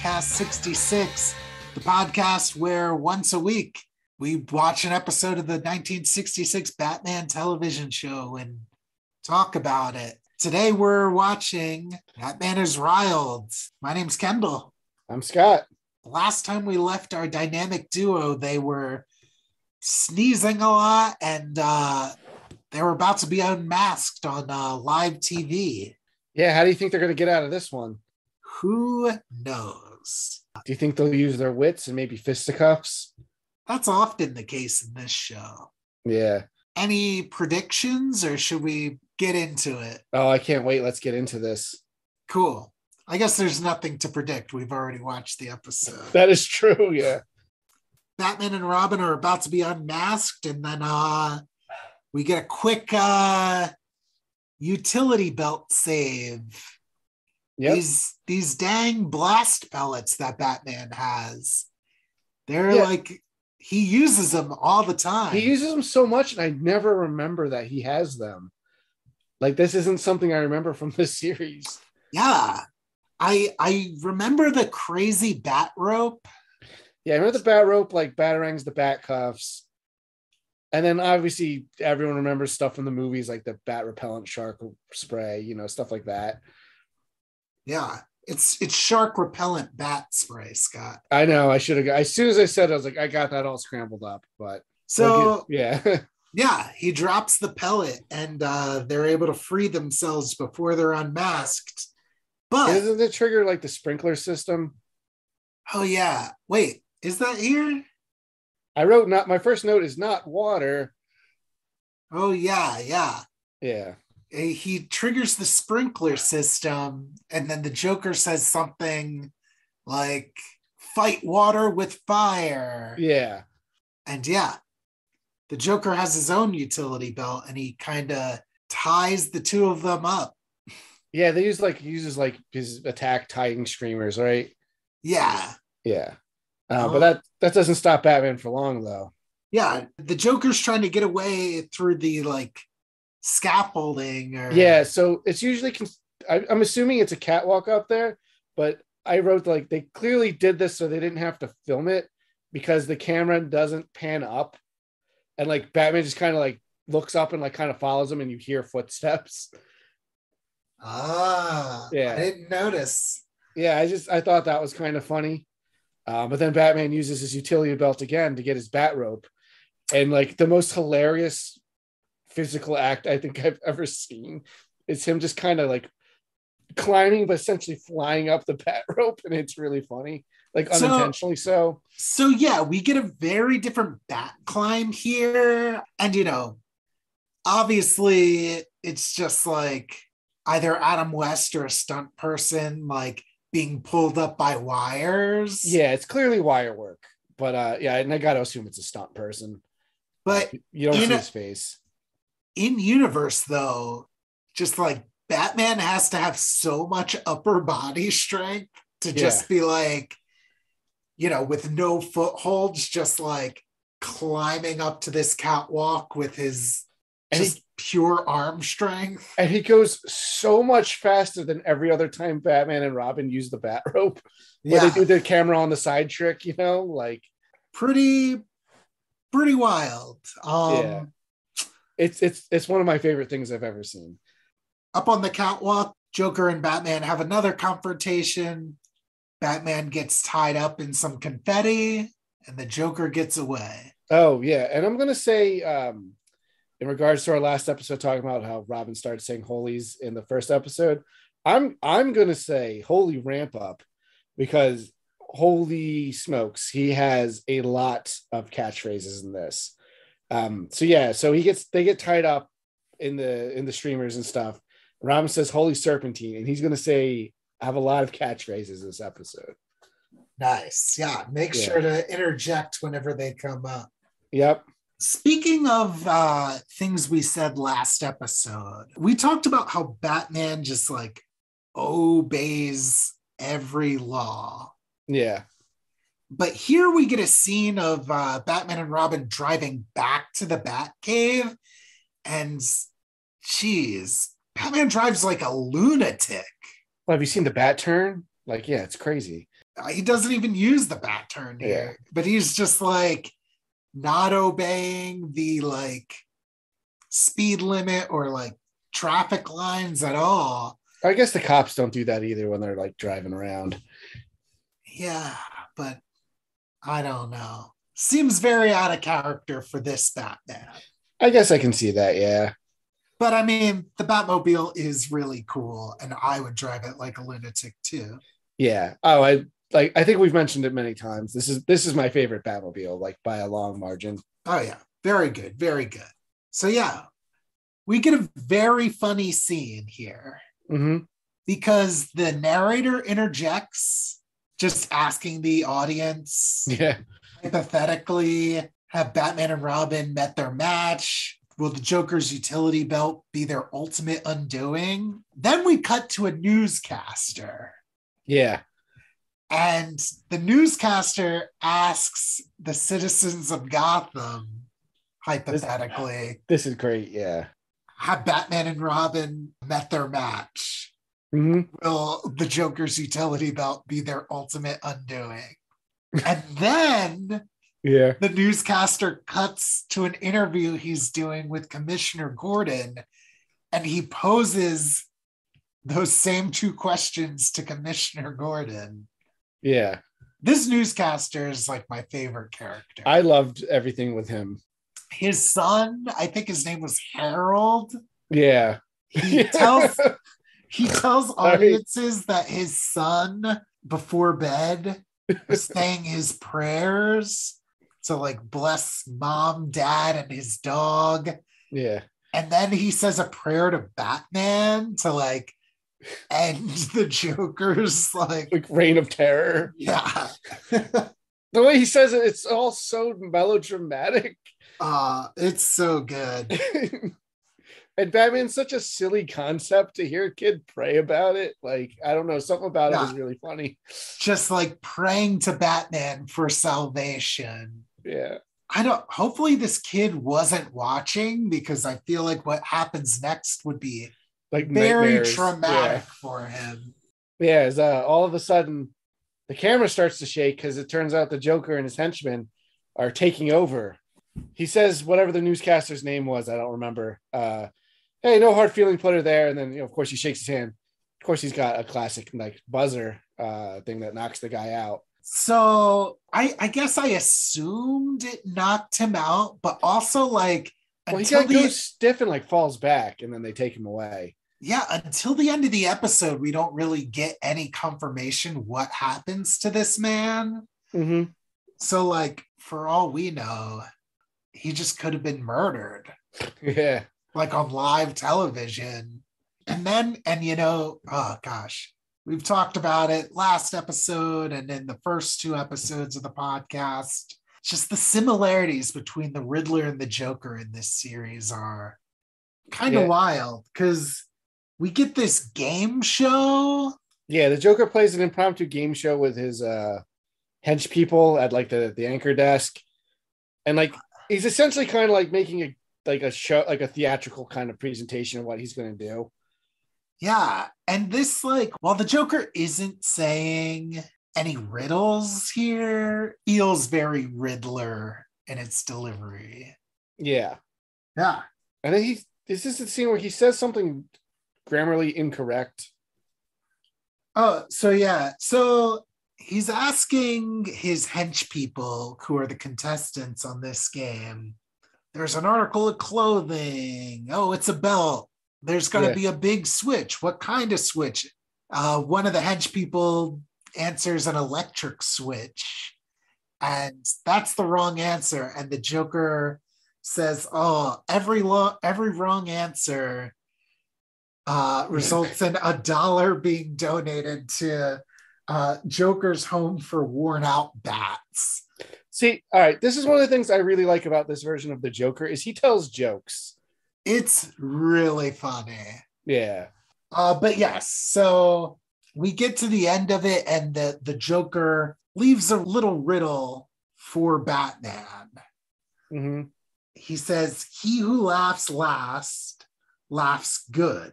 Batcast 66, the podcast where once a week we watch an episode of the 1966 Batman television show and talk about it. Today we're watching Batman is Riled. My name's Kendall. I'm Scott. Last time we left our dynamic duo, they were sneezing a lot and they were about to be unmasked on live TV. Yeah, how do you think they're going to get out of this one? Who knows? Do you think they'll use their wits and maybe fisticuffs? That's often the case in this show. Yeah. Any predictions or should we get into it? Oh, I can't wait. Let's get into this. Cool. I guess there's nothing to predict. We've already watched the episode. That is true, yeah. Batman and Robin are about to be unmasked and then we get a quick utility belt save. Yep. These dang blast pellets that Batman has. They're like, he uses them all the time. He uses them so much, and I never remember that he has them. Like, this isn't something I remember from this series. Yeah. I remember the crazy bat rope. Yeah, I remember the bat rope, like batarangs, the bat cuffs. And then obviously everyone remembers stuff from the movies, like the bat repellent shark spray, you know, stuff like that. Yeah, it's shark repellent bat spray, Scott. I know. I should have. As soon as I said it, I was like, I got that all scrambled up. But so he drops the pellet, and they're able to free themselves before they're unmasked. But isn't the trigger like the sprinkler system? Oh yeah. Wait, is that here? I wrote not. My first note is not water. Oh yeah. He triggers the sprinkler system, and then the Joker says something like, fight water with fire. Yeah. And yeah, the Joker has his own utility belt, and he kind of ties the two of them up. Yeah, they uses his attack tying streamers, right? Yeah. Yeah. But that doesn't stop Batman for long, though. Yeah, the Joker's trying to get away through the, scaffolding or... Yeah, so it's usually I'm assuming it's a catwalk up there, but I wrote they clearly did this so they didn't have to film it because the camera doesn't pan up, and Batman just kind of looks up and kind of follows him, and you hear footsteps. Yeah, I didn't notice. Yeah, I thought that was kind of funny, but then Batman uses his utility belt again to get his bat rope, and the most hilarious physical act I think I've ever seen is him just kind of climbing but essentially flying up the bat rope, and it's really funny, unintentionally so. Yeah, we get a very different bat climb here, and obviously it's just either Adam West or a stunt person being pulled up by wires. Yeah, it's clearly wire work, but and I gotta assume it's a stunt person, but you don't see his face. In universe, though, just Batman has to have so much upper body strength to just be with no footholds, just climbing up to this catwalk with his pure arm strength. And he goes so much faster than every other time Batman and Robin use the bat rope, where they do the camera on the side trick, pretty wild. Yeah. It's one of my favorite things I've ever seen. Up on the catwalk, Joker and Batman have another confrontation. Batman gets tied up in some confetti, and the Joker gets away. Oh, yeah. And I'm going to say, in regards to our last episode talking about how Robin started saying holies in the first episode, I'm going to say holy ramp up, because holy smokes, he has a lot of catchphrases in this. So they get tied up in the streamers and stuff. Robin says holy serpentine, and he's gonna have a lot of catchphrases this episode. Nice. Yeah, make sure to interject whenever they come up. Yep. Speaking of things we said last episode, we talked about how Batman just obeys every law. Yeah. But here we get a scene of Batman and Robin driving back to the Batcave, and Batman drives like a lunatic. Well, have you seen the Bat Turn? Like, yeah, it's crazy. He doesn't even use the bat turn here, but he's just like not obeying the like speed limit or like traffic lines at all. I guess the cops don't do that either when they're like driving around. Yeah, but I don't know. Seems very out of character for this Batman. I guess I can see that, yeah. But I mean, the Batmobile is really cool, and I would drive it like a lunatic too. Yeah. Oh, I think we've mentioned it many times. This is my favorite Batmobile, like by a long margin. Oh yeah, very good, very good. So yeah, we get a very funny scene here because the narrator interjects, just asking the audience, hypothetically, have Batman and Robin met their match? Will the Joker's utility belt be their ultimate undoing? Then we cut to a newscaster. Yeah. And the newscaster asks the citizens of Gotham, hypothetically. This is great, yeah. Have Batman and Robin met their match? Will the Joker's utility belt be their ultimate undoing? And then... yeah. The newscaster cuts to an interview he's doing with Commissioner Gordon, and he poses those same two questions to Commissioner Gordon. Yeah. This newscaster is like my favorite character. I loved everything with him. His son, I think his name was Harold. Yeah. He tells audiences that his son, before bed, was saying his prayers. So like bless mom, dad, and his dog. Yeah. And then he says a prayer to Batman to like end the Joker's like reign of terror. Yeah. The way he says it, it's all so melodramatic. It's so good. And Batman's such a silly concept to hear a kid pray about it. Like, I don't know, something about it was really funny. Just like praying to Batman for salvation. Yeah. Hopefully this kid wasn't watching, because I feel like what happens next would be like very traumatic for him. Yeah, as all of a sudden the camera starts to shake because it turns out the Joker and his henchmen are taking over. He says whatever the newscaster's name was, I don't remember. Hey, no hard feeling, player there. And then, you know, of course, he shakes his hand. Of course, he's got a classic like buzzer thing that knocks the guy out. So I guess I assumed it knocked him out, but also like until he goes stiff and like falls back, and then they take him away. Yeah, until the end of the episode, we don't really get any confirmation what happens to this man. So like for all we know, he just could have been murdered. Yeah. Like on live television. And then, and you know, oh gosh, we've talked about it last episode and in the first two episodes of the podcast. Just the similarities between the Riddler and the Joker in this series are kind of wild, because we get this game show. Yeah, the Joker plays an impromptu game show with his hench people at like the anchor desk. And like he's essentially kind of like making a show, like a theatrical kind of presentation of what he's going to do. Yeah. And this, like, while the Joker isn't saying any riddles here, feels very Riddler in its delivery. Yeah. Yeah. And then is this the scene where he says something grammarly incorrect? Oh, so yeah. So he's asking his hench people, who are the contestants on this game, there's an article of clothing. Oh, it's a belt. There's going to be a big switch. What kind of switch? One of the hench people answers an electric switch. And that's the wrong answer. And the Joker says, oh, every wrong answer results in $1 being donated to Joker's home for worn out bats. See, all right, this is one of the things I really like about this version of the Joker is he tells jokes. It's really funny. Yeah. But yes, so we get to the end of it, and the Joker leaves a little riddle for Batman. He says, he who laughs last, laughs good.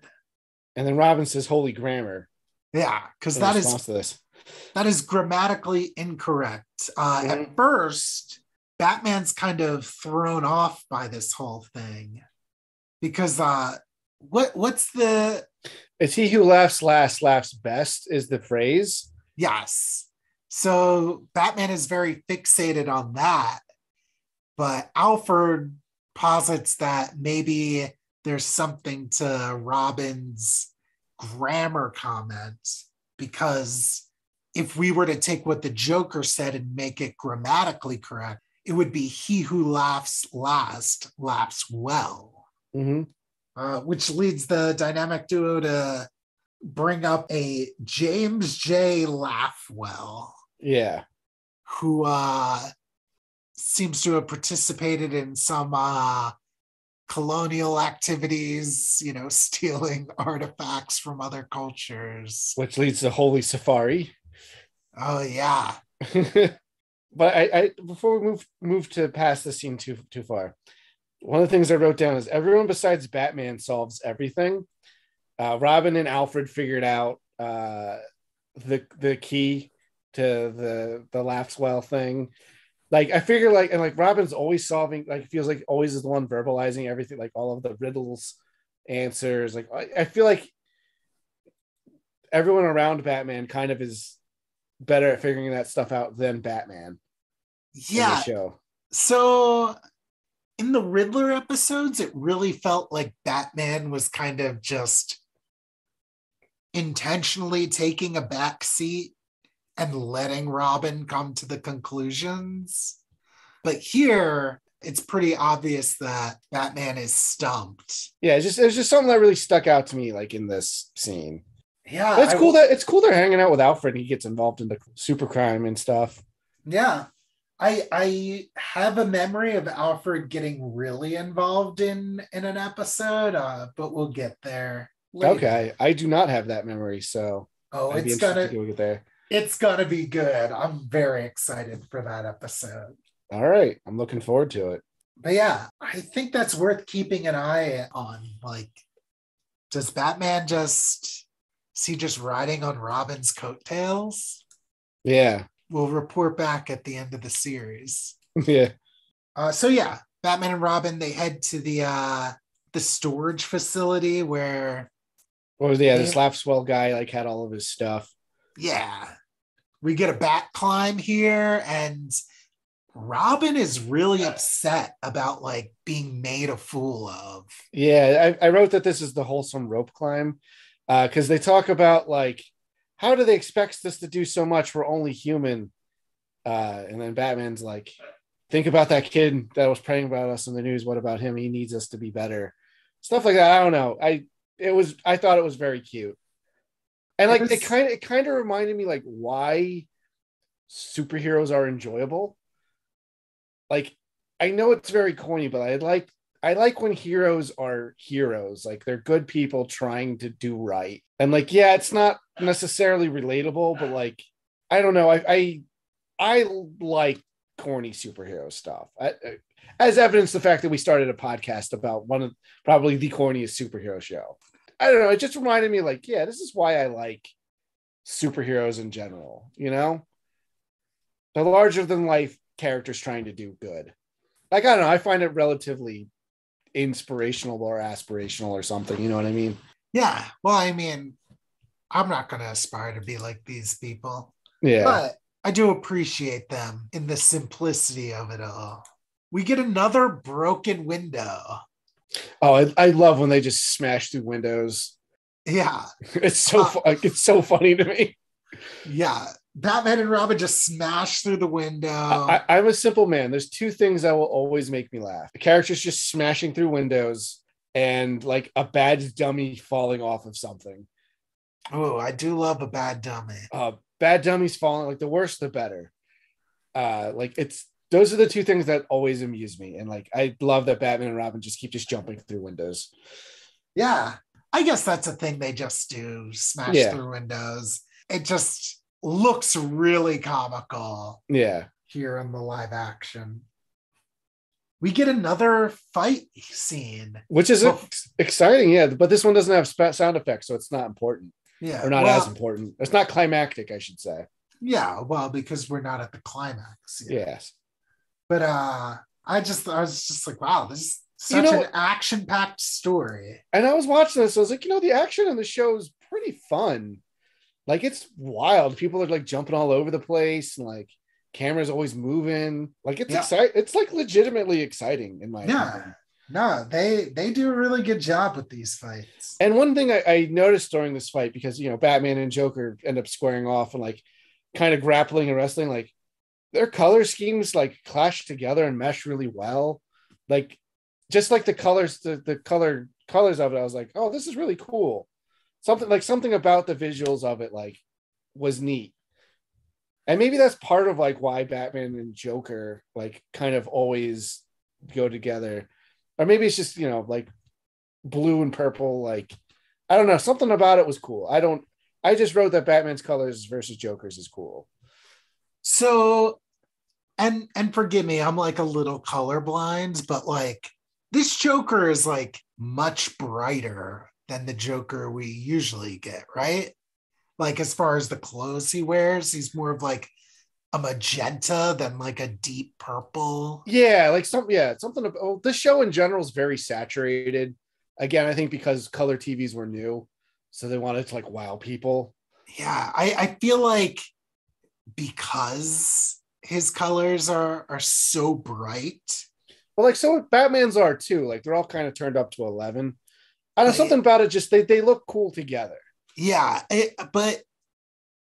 And then Robin says, holy grammar. Yeah, because that is That is grammatically incorrect. At first, Batman's kind of thrown off by this whole thing because what's the... It's he who laughs last, laughs best is the phrase. Yes. So Batman is very fixated on that. But Alfred posits that maybe there's something to Robin's grammar comment, because if we were to take what the Joker said and make it grammatically correct, it would be he who laughs last laughs well, which leads the dynamic duo to bring up a James J. Laughwell, who seems to have participated in some colonial activities, you know, stealing artifacts from other cultures. Which leads to Holy Safari. Oh, yeah. But I before we move to pass the scene too far, one of the things I wrote down is everyone besides Batman solves everything. Robin and Alfred figured out the key to the Laughswell thing. Like, I figure, like, and like Robin's always solving, like, feels like always is the one verbalizing everything, like all of the riddles, answers. Like, I feel like everyone around Batman kind of is better at figuring that stuff out than Batman. Yeah. In the show. So in the Riddler episodes, it really felt like Batman was kind of just intentionally taking a back seat and letting Robin come to the conclusions. But here, it's pretty obvious that Batman is stumped. Yeah, it's just something that really stuck out to me, like, in this scene. Yeah. That's cool that it's cool they're hanging out with Alfred and he gets involved in the super crime and stuff. Yeah. I have a memory of Alfred getting really involved in an episode, but we'll get there later. Okay. I do not have that memory, so it's gonna be good. I'm very excited for that episode. All right, I'm looking forward to it. But yeah, I think that's worth keeping an eye on. Like, does Batman just riding on Robin's coattails? Yeah. We'll report back at the end of the series. Yeah. So yeah, Batman and Robin, they head to the storage facility where. This Laughswell guy like had all of his stuff. Yeah, we get a bat climb here, and Robin is really upset about like being made a fool of. Yeah, I wrote that this is the wholesome rope climb because they talk about like, how do they expect us to do so much? We're only human. And then Batman's like, think about that kid that was praying about us in the news. What about him? He needs us to be better. Stuff like that. I don't know. I thought it was very cute. And like it kind of reminded me like why superheroes are enjoyable. Like, I know it's very corny, but I like when heroes are heroes. Like, they're good people trying to do right. And like, yeah, it's not necessarily relatable, but like, I don't know. I like corny superhero stuff. As evidence the fact that we started a podcast about one of probably the corniest superhero show. I don't know. It just reminded me like, yeah, this is why I like superheroes in general, you know, the larger than life characters trying to do good. Like, I don't know. I find it relatively inspirational or aspirational or something. You know what I mean? Yeah. Well, I mean, I'm not going to aspire to be like these people. Yeah. But I do appreciate them in the simplicity of it all. We get another broken window. Oh, I love when they just smash through windows. Yeah. It's so funny to me. Yeah. Batman and Robin just smash through the window. I'm a simple man. There's two things that will always make me laugh. The characters just smashing through windows and like a bad dummy falling off of something. Oh, I do love a bad dummy. Bad dummies falling, like the worse, the better. Those are the two things that always amuse me. And like, I love that Batman and Robin just keep just jumping through windows. Yeah. I guess that's a thing they just do, smash through windows. It just looks really comical. Yeah. Here in the live action. We get another fight scene. Which is exciting, yeah. But this one doesn't have sound effects, so it's not important. Yeah. Or not as important. It's not climactic, I should say. Yeah, well, because we're not at the climax yet. Yes. But I was just like, wow, this is such an action-packed story. And I was watching this, I was like, the action in the show is pretty fun. Like, it's wild. People are like jumping all over the place, and like cameras always moving. Like, it's exciting. It's like legitimately exciting in my opinion. No, they do a really good job with these fights. And one thing I noticed during this fight, because Batman and Joker end up squaring off and like kind of grappling and wrestling, like their color schemes like clash together and mesh really well. Like just like the colors, the colors of it, I was like, oh, this is really cool. Something about the visuals of it like was neat. And maybe that's part of like why Batman and Joker like kind of always go together. Or maybe it's just, like blue and purple. Like, I don't know. Something about it was cool. I just wrote that Batman's colors versus Joker's is cool. So, and forgive me, I'm like a little colorblind, but like this Joker is like much brighter than the Joker we usually get, right? Like as far as the clothes he wears, he's more of like a magenta than like a deep purple. Yeah, like something about this show in general is very saturated. Again, I think because color TVs were new, so they wanted to like wow people. Yeah, I feel like because his colors are so bright. Well, like so what Batman's are too. Like they're all kind of turned up to 11. I don't know, something about it just they look cool together. Yeah, but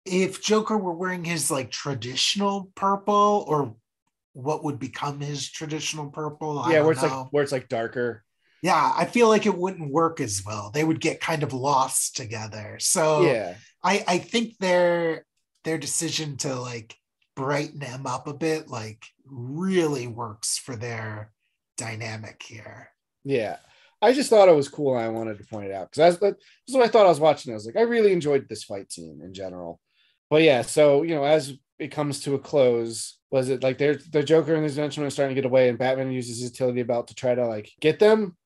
if Joker were wearing his like traditional purple, or what would become his traditional purple, where it's like darker. Yeah, I feel like it wouldn't work as well. They would get kind of lost together. So yeah, I think their decision to like brighten him up a bit like really works for their dynamic here. Yeah, I just thought it was cool, and I wanted to point it out because that's what I thought I was watching. I was like, I really enjoyed this fight scene in general. But yeah, so as it comes to a close, was it like the Joker and his henchmen are starting to get away, and Batman uses his utility belt to try to like get them,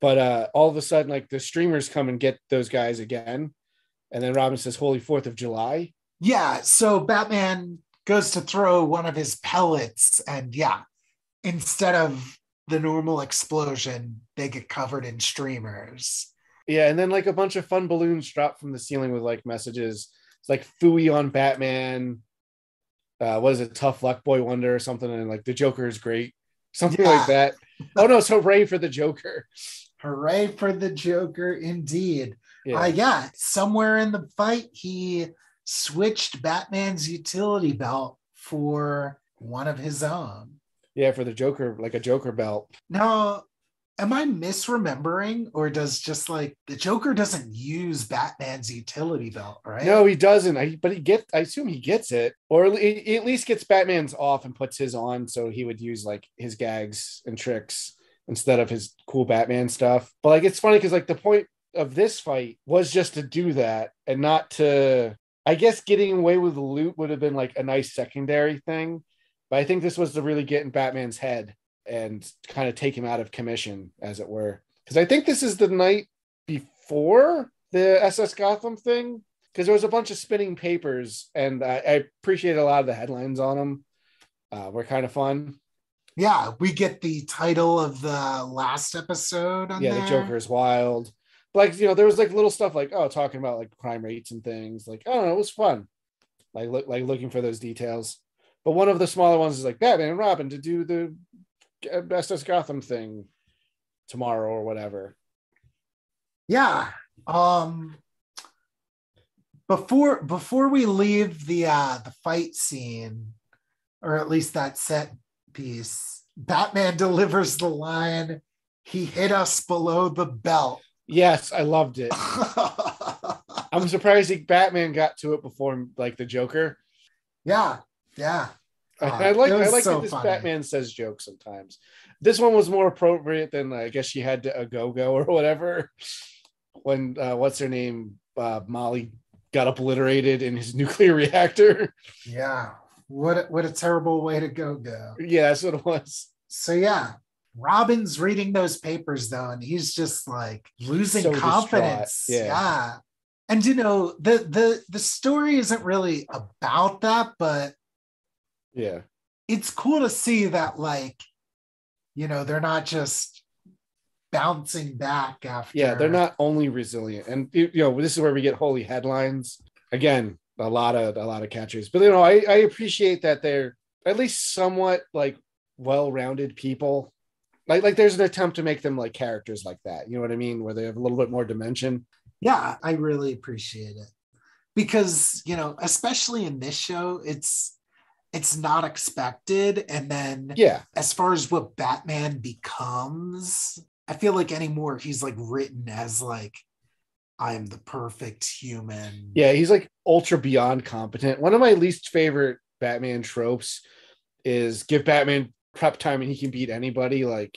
but all of a sudden like the streamers come and get those guys again, and then Robin says, "Holy 4th of July!" Yeah, so Batman goes to throw one of his pellets, and instead of the normal explosion, they get covered in streamers. Yeah, and then like a bunch of fun balloons drop from the ceiling with like messages. It's like "Phooey on Batman." What is it? "Tough luck, boy wonder," or something. And like "The Joker is great," something like that. Oh no! It's "Hooray for the Joker." Hooray for the Joker, indeed. Yeah. Somewhere in the fight, he switched Batman's utility belt for one of his own. Yeah, for the Joker, like a Joker belt. Now, am I misremembering, or does just like the Joker doesn't use Batman's utility belt, right? No, he doesn't. I assume he gets it, or he at least gets Batman's off and puts his on. So he would use like his gags and tricks instead of his cool Batman stuff. But like, it's funny because like the point of this fight was just to do that and not to. I guess getting away with the loot would have been like a nice secondary thing. But I think this was to really get in Batman's head and kind of take him out of commission, as it were. Because I think this is the night before the SS Gotham thing, because there was a bunch of spinning papers, and I appreciate a lot of the headlines on them. Were kind of fun. Yeah, we get the title of the last episode on there. The Joker is Riled. Like, there was like little stuff like, talking about like crime rates and things. Like, I don't know, it was fun. Like, looking for those details. But one of the smaller ones is like Batman and Robin to do the SS Gotham thing tomorrow or whatever. Yeah. Before we leave the fight scene, or at least that set piece, Batman delivers the line, "He hit us below the belt." Yes, I loved it. I'm surprised Batman got to it before like the Joker. Yeah. Yeah, I like so that this funny. Batman says jokes sometimes. This one was more appropriate than I guess she had a go-go or whatever when what's her name, Molly got obliterated in his nuclear reactor. Yeah, what a terrible way to go. Yeah, that's what it was. So yeah, Robin's reading those papers though, and he's just like losing confidence. Yeah. And you know, the story isn't really about that, but yeah, it's cool to see that, like, you know, they're not just bouncing back after. Yeah, they're not only resilient, and you know, this is where we get holy headlines again. A lot of catchers, but you know, I appreciate that they're at least somewhat like well-rounded people. Like there's an attempt to make them like characters like that. You know what I mean? Where they have a little bit more dimension. Yeah, I really appreciate it, because you know, especially in this show, it's not expected. And then yeah, as far as what Batman becomes, I feel like anymore he's like written as like, I'm the perfect human. Yeah, he's like ultra beyond competent. One of my least favorite Batman tropes is give Batman prep time and he can beat anybody. Like,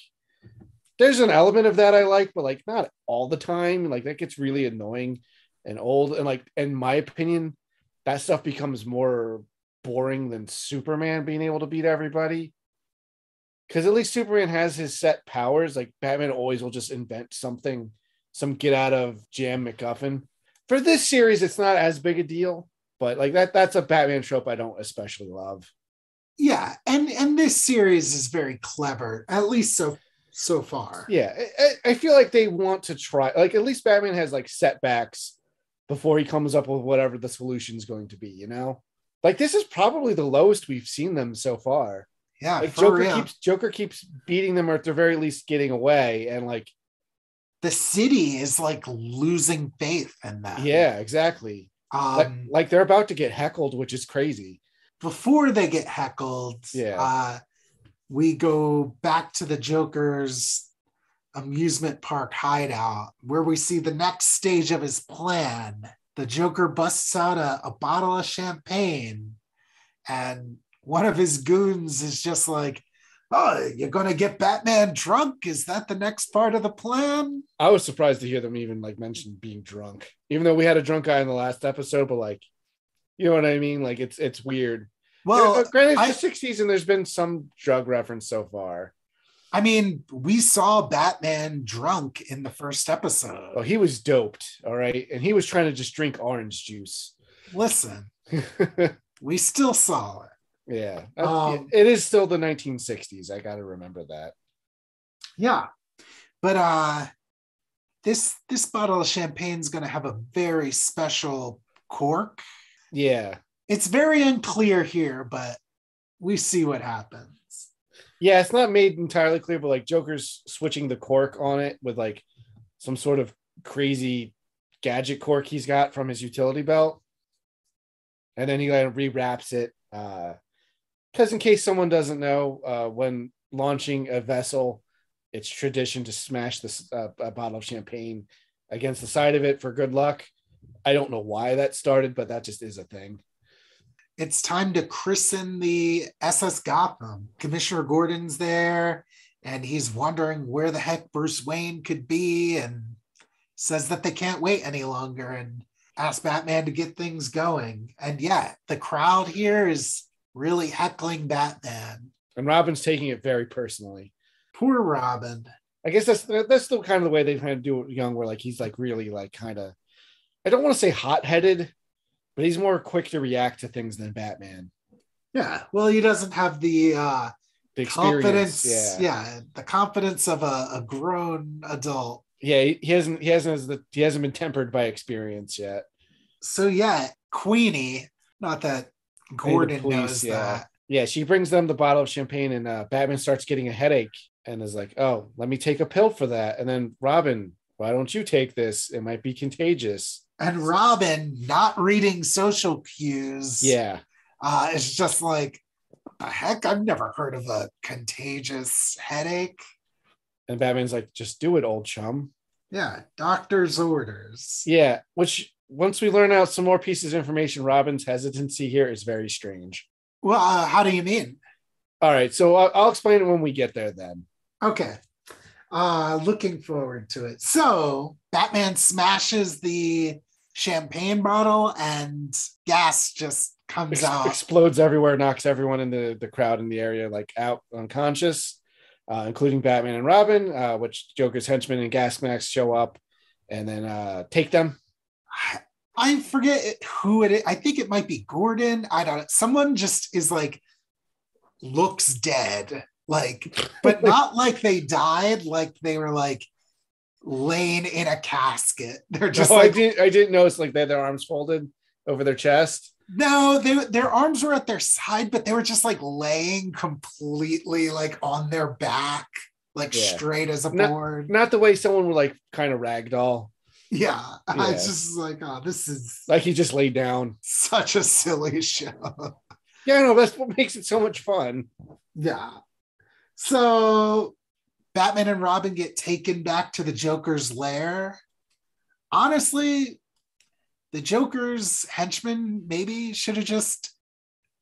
there's an element of that I like, but like not all the time. Like that gets really annoying and old. And like, in my opinion, that stuff becomes more boring than Superman being able to beat everybody. Because at least Superman has his set powers. Like Batman always will just invent something, some get out of jam MacGuffin. For this series, it's not as big a deal, but like that's a Batman trope I don't especially love. Yeah, and this series is very clever, at least so far. Yeah, I feel like they want to try, like at least Batman has like setbacks before he comes up with whatever the solution's going to be, you know? Like this is probably the lowest we've seen them so far. Yeah, like, Joker keeps beating them, or at the very least getting away, and like the city is like losing faith in that. Yeah, exactly. Like they're about to get heckled, which is crazy. Before they get heckled, yeah, we go back to the Joker's amusement park hideout, where we see the next stage of his plan. The Joker busts out a bottle of champagne, and one of his goons is just like, "Oh, you're going to get Batman drunk? Is that the next part of the plan?" I was surprised to hear them even like mention being drunk, even though we had a drunk guy in the last episode, but like, you know what I mean? Like it's weird. Well, you know, granted, it's the 60s and there's been some drug reference so far. I mean, we saw Batman drunk in the first episode. Oh, he was doped. All right. And he was trying to just drink orange juice. Listen, we still saw it. Yeah, it is still the 1960s. I got to remember that. Yeah, but this bottle of champagne is going to have a very special cork. Yeah, it's very unclear here, but we see what happens. Yeah, it's not made entirely clear, but like Joker's switching the cork on it with like some sort of crazy gadget cork he's got from his utility belt, and then he like rewraps it. Because in case someone doesn't know, when launching a vessel, it's tradition to smash this a bottle of champagne against the side of it for good luck. I don't know why that started, but that just is a thing. It's time to christen the SS Gotham. Commissioner Gordon's there, and he's wondering where the heck Bruce Wayne could be, and says that they can't wait any longer, and ask Batman to get things going. And yeah, the crowd here is really heckling Batman, and Robin's taking it very personally. Poor Robin. I guess that's the kind of the way they kind of do it young, where like he's like really like kind of, I don't want to say hot-headed, but he's more quick to react to things than Batman. Yeah, well, he doesn't have the confidence. Yeah, the confidence of a grown adult. Yeah, he hasn't been tempered by experience yet. So yeah, Queenie, not that Gordon knows that. Yeah, she brings them the bottle of champagne, and Batman starts getting a headache and is like, "Oh, let me take a pill for that." And then Robin, "Why don't you take this? It might be contagious." And Robin, not reading social cues, yeah, it's just like, "What the heck? I've never heard of a contagious headache." And Batman's like, "Just do it, old chum." Yeah, doctor's orders. Yeah, which once we learn out some more pieces of information, Robin's hesitancy here is very strange. Well, how do you mean? All right, so I'll explain it when we get there then. Okay, looking forward to it. So Batman smashes the champagne bottle and gas just comes out. Explodes everywhere, knocks everyone in the crowd in the area like out unconscious. Including Batman and Robin, which Joker's henchmen and gas masks show up and then take them. I forget who it is. I think it might be Gordon. I don't know. Someone just is like, looks dead, like, but not like they died, like they were like laying in a casket. They're just I didn't notice like they had their arms folded over their chest. No, their arms were at their side, but they were just like laying completely like on their back, like straight as a board. Not the way someone would like kind of ragdoll. Yeah. I was just like, oh, this is like he just laid down. Such a silly show. Yeah, no, that's what makes it so much fun. Yeah. So Batman and Robin get taken back to the Joker's lair. Honestly, the Joker's henchmen maybe should have just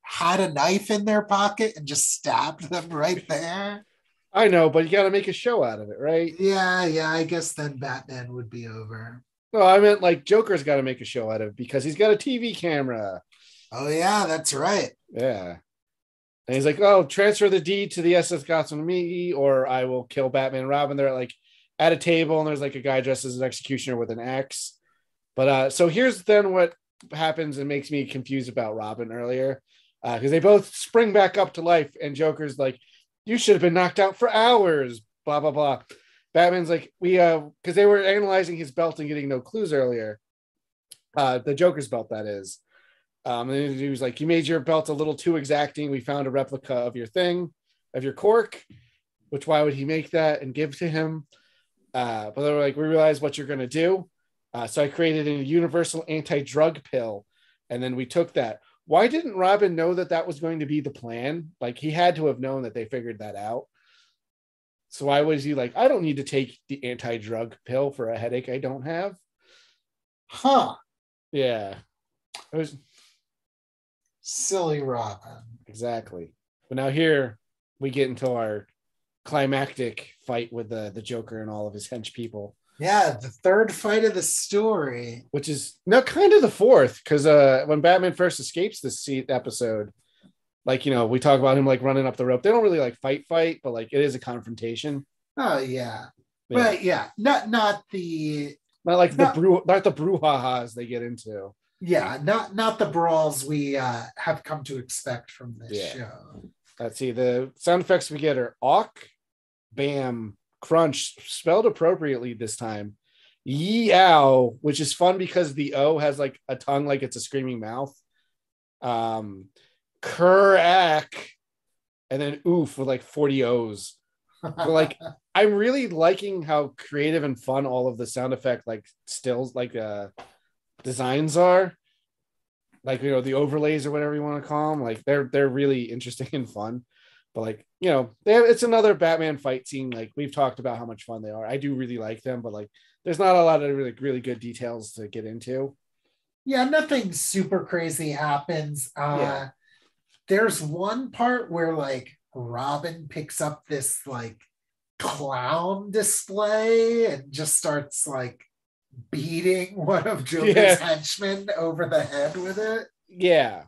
had a knife in their pocket and just stabbed them right there. I know, but you got to make a show out of it, right? Yeah. I guess then Batman would be over. No, I meant like Joker's got to make a show out of it because he's got a TV camera. Oh, yeah, that's right. Yeah. And he's like, oh, transfer the deed to the SS Gotham to me, or I will kill Batman and Robin. They're like at a table, and there's like a guy dressed as an executioner with an axe. But so here's then what happens and makes me confused about Robin earlier, because they both spring back up to life, and Joker's like, you should have been knocked out for hours, blah, blah, blah. Batman's like, because they were analyzing his belt and getting no clues earlier. The Joker's belt, that is. And he was like, you made your belt a little too exacting. We found a replica of your thing, of your cork, which why would he make that and give to him? But they were like, we realized what you're going to do. So I created a universal anti-drug pill. And then we took that. Why didn't Robin know that that was going to be the plan? Like he had to have known that they figured that out. So why was he like, I don't need to take the anti-drug pill for a headache I don't have. Huh. Yeah. It was silly Robin. Exactly. But now here we get into our climactic fight with the Joker and all of his hench people. Yeah, the third fight of the story. Which is now kind of the fourth, because when Batman first escapes this episode, like, you know, we talk about him like running up the rope. They don't really like fight, but like it is a confrontation. Oh yeah. But yeah, not the brouhahas they get into. Yeah, not the brawls we have come to expect from this show. Let's see. The sound effects we get are awk, bam, crunch, spelled appropriately this time. Yeow, which is fun because the O has like a tongue like it's a screaming mouth. Crack, and then oof with like 40 O's. But like I'm really liking how creative and fun all of the sound effect like stills like designs are, like, you know, the overlays or whatever you want to call them, like they're really interesting and fun. But like, you know, it's another Batman fight scene. Like we've talked about how much fun they are. I do really like them, but like there's not a lot of really, really good details to get into. Yeah, nothing super crazy happens. There's one part where like Robin picks up this like clown display and just starts like beating one of Joker's henchmen over the head with it. Yeah.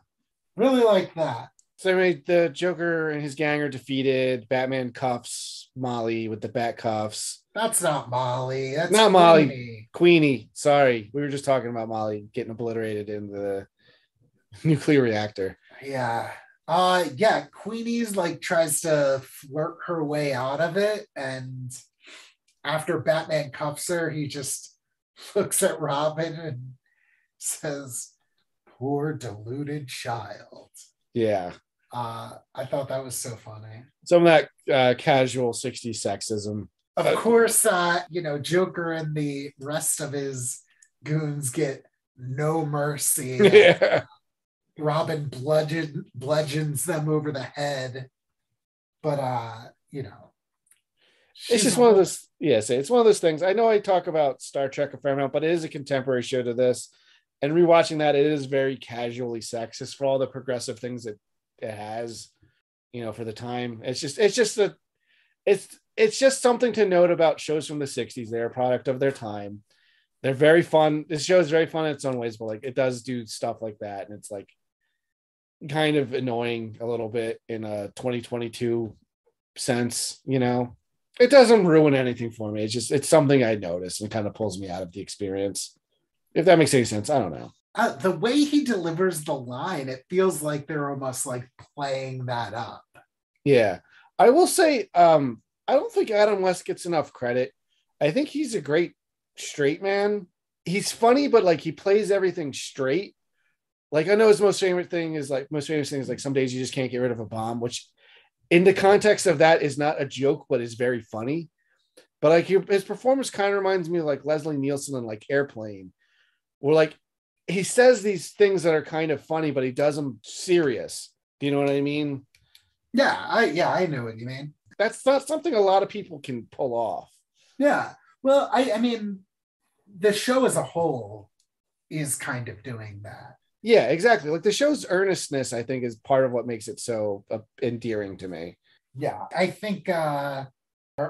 Really like that. So anyway, the Joker and his gang are defeated. Batman cuffs Molly with the bat cuffs. That's not Molly. That's not Queenie. Molly. Queenie. Sorry. We were just talking about Molly getting obliterated in the nuclear reactor. Yeah. Queenie's like tries to flirt her way out of it. And after Batman cuffs her, he just looks at Robin and says, poor deluded child. Yeah. I thought that was so funny. Some of that casual 60s sexism. Of course, you know, Joker and the rest of his goons get no mercy. Yeah. Robin bludgeons them over the head. But, you know. It's just one of those, it's one of those things. I know I talk about Star Trek a fair amount, but it is a contemporary show to this. And rewatching that, it is very casually sexist for all the progressive things that it has, you know, for the time. It's just something to note about shows from the 60s. They're a product of their time. They're very fun. This show is very fun in its own ways, but like it does do stuff like that. And it's like kind of annoying a little bit in a 2022 sense, you know. It doesn't ruin anything for me. It's just something I notice and kind of pulls me out of the experience. If that makes any sense, I don't know. The way he delivers the line, it feels like they're almost like playing that up. Yeah. I will say, I don't think Adam West gets enough credit. I think he's a great straight man. He's funny, but like he plays everything straight. Like I know his most famous thing is like some days you just can't get rid of a bomb, which in the context of that is not a joke, but is very funny. But like his performance kind of reminds me of like Leslie Nielsen and like Airplane, where like he says these things that are kind of funny, but he does them serious. Do you know what I mean? Yeah, I know what you mean. That's not something a lot of people can pull off. Yeah. Well, I mean, the show as a whole is kind of doing that. Yeah, exactly. Like the show's earnestness, I think, is part of what makes it so endearing to me. Yeah. I think our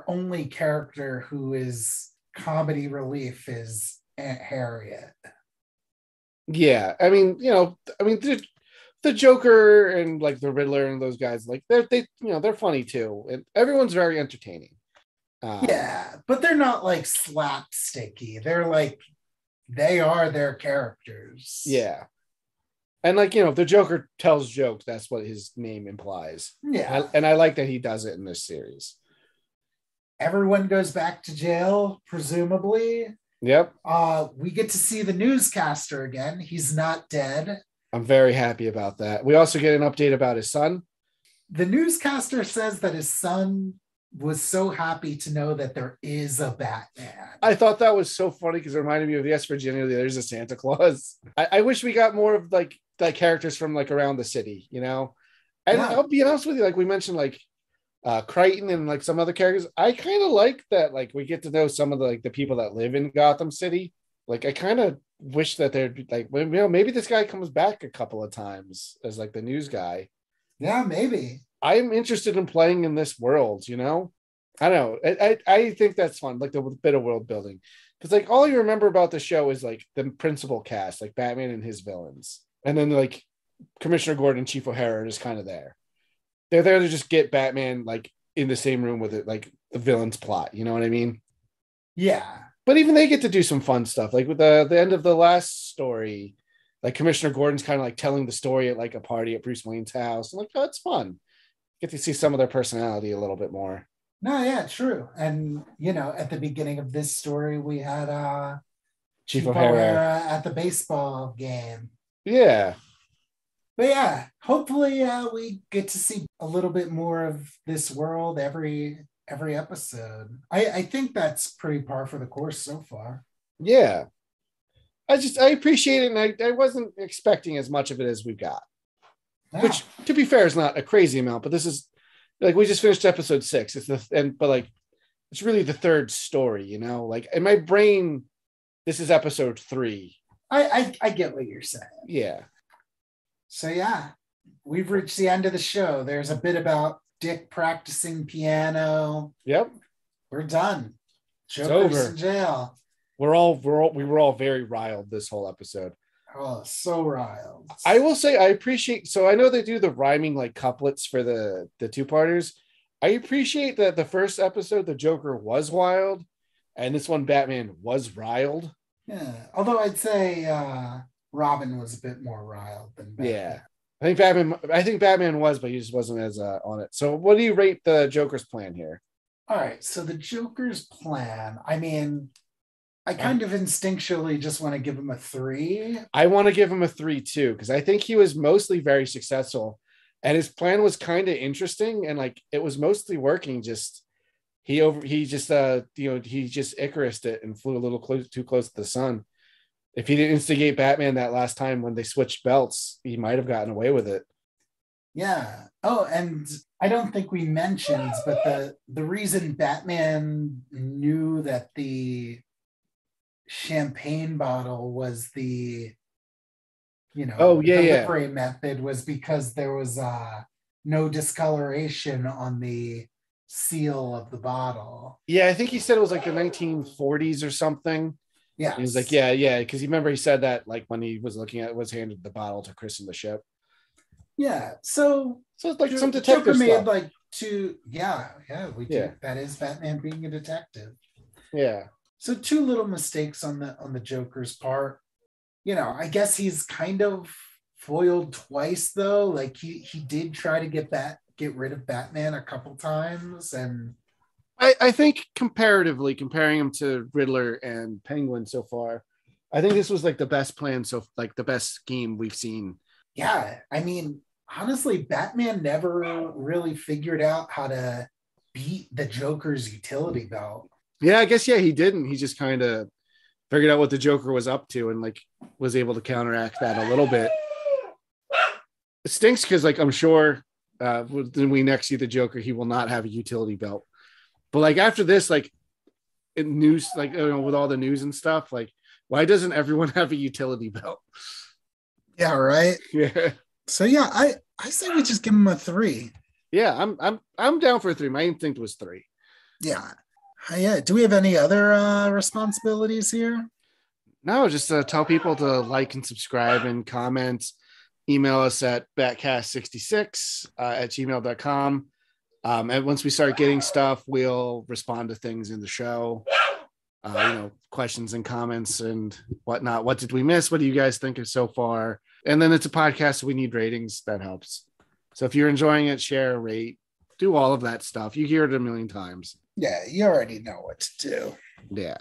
only character who is comedy relief is Aunt Harriet. Yeah. I mean, you know, the Joker and like the Riddler and those guys, like they're funny too. And everyone's very entertaining. Yeah, but they're not like slapsticky. They're like, they are their characters. Yeah. And like, you know, the Joker tells jokes. That's what his name implies. Yeah. And I like that he does it in this series. Everyone goes back to jail, presumably. Yep. We get to see the newscaster again. He's not dead. I'm very happy about that. We also get an update about his son. The newscaster says that his son was so happy to know that there is a Batman. I thought that was so funny because it reminded me of Yes, Virginia, There's a Santa Claus. I wish we got more of like characters from like around the city, you know? And yeah. I'll be honest with you, like we mentioned like Crichton and like some other characters. I kind of like that like we get to know some of the, like the people that live in Gotham City. Like I kind of wish that there'd be like, you know, maybe this guy comes back a couple of times as like the news guy. Yeah, maybe. I'm interested in playing in this world, you know? I don't know. I think that's fun, like the bit of world building. Because like all you remember about the show is like the principal cast, like Batman and his villains. And then like Commissioner Gordon and Chief O'Hara are just kind of there. They're there to just get Batman like in the same room with it, like the villain's plot. You know what I mean? Yeah. But even they get to do some fun stuff. Like with the end of the last story, like Commissioner Gordon's kind of like telling the story at like a party at Bruce Wayne's house. I'm like, oh, it's fun. Get to see some of their personality a little bit more. No, yeah, true. And you know, at the beginning of this story, we had Chief O'Hara at the baseball game. Yeah, but yeah, hopefully we get to see a little bit more of this world every episode. I think that's pretty par for the course so far. Yeah, I appreciate it, and I wasn't expecting as much of it as we've got. Yeah. Which, to be fair, is not a crazy amount, but this is like we just finished episode 6. It's it's really the third story, you know. Like in my brain, this is episode 3. I get what you're saying. Yeah. So yeah, we've reached the end of the show. There's a bit about Dick practicing piano. Yep. We're done. Joker's in jail. We were all very riled this whole episode. Oh, so riled. I will say I appreciate, so I know they do the rhyming like couplets for the two-parters. I appreciate that the first episode, the Joker was wild, and this one, Batman was riled. Yeah, although I'd say Robin was a bit more riled than Batman. Yeah, I think Batman was, but he just wasn't as on it. So what do you rate the Joker's plan here? All right, so the Joker's plan, I mean... I kind of instinctually just want to give him a 3. I want to give him a 3 too, because I think he was mostly very successful and his plan was kind of interesting and like it was mostly working. Just he just Icarus'd it and flew a little too close to the sun. If he didn't instigate Batman that last time when they switched belts, he might have gotten away with it. Yeah. Oh, and I don't think we mentioned, but the reason Batman knew that the champagne bottle was the, you know, delivery method was because there was no discoloration on the seal of the bottle. Yeah, I think he said it was like the 1940s or something. Yeah, he was like, yeah, because you remember he said that like when he was looking at it, was handed the bottle to christen the ship. Yeah, so it's like some detective stuff. Made like two. Yeah, we do. Yeah. That is Batman being a detective. Yeah. So 2 little mistakes on the Joker's part. you know, I guess he's kind of foiled twice though. Like he did try to get rid of Batman a couple times, and I think comparing him to Riddler and Penguin so far, I think this was like the best plan, the best scheme we've seen. Yeah, I mean, honestly, Batman never really figured out how to beat the Joker's utility belt. Yeah, I guess, yeah, he didn't. He just kind of figured out what the Joker was up to and like was able to counteract that a little bit. It stinks because like I'm sure when we next see the Joker, he will not have a utility belt. But like after this, like in news, like you know, with all the news and stuff, like why doesn't everyone have a utility belt? Yeah, right. Yeah. So yeah, I say we just give him a 3. Yeah, I'm down for a 3. My instinct was 3. Yeah. Yeah. Do we have any other responsibilities here? No, just tell people to like and subscribe and comment. Email us at batcast66 at gmail.com. And once we start getting stuff, we'll respond to things in the show, you know, questions and comments and whatnot. What did we miss? What do you guys think of so far? And then it's a podcast. So we need ratings. That helps. So if you're enjoying it, share, rate, do all of that stuff. You hear it a million times. Yeah. You already know what to do. Yeah.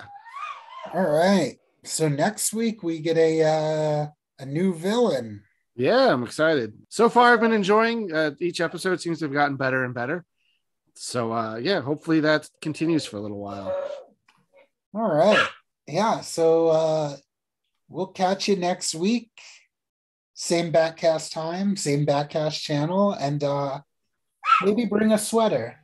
All right. So next week we get a new villain. Yeah, I'm excited. So far, I've been enjoying each episode. Seems to have gotten better and better. So, yeah, hopefully that continues for a little while. All right. Yeah, so we'll catch you next week. Same Batcast time, same Batcast channel, and maybe bring a sweater.